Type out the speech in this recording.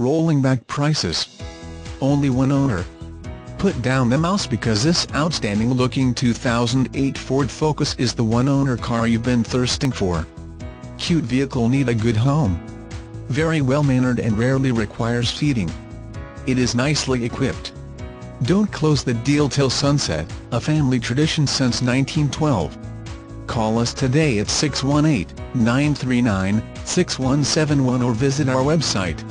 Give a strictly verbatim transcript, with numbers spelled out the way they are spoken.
Rolling back prices. Only one owner. Put down the mouse, because this outstanding looking two thousand eight Ford Focus is the one owner car you've been thirsting for. Cute vehicle, need a good home. Very well mannered and rarely requires feeding. It is nicely equipped. Don't close the deal till sunset, a family tradition since nineteen twelve. Call us today at six one eight, nine three nine, six one seven one or visit our website.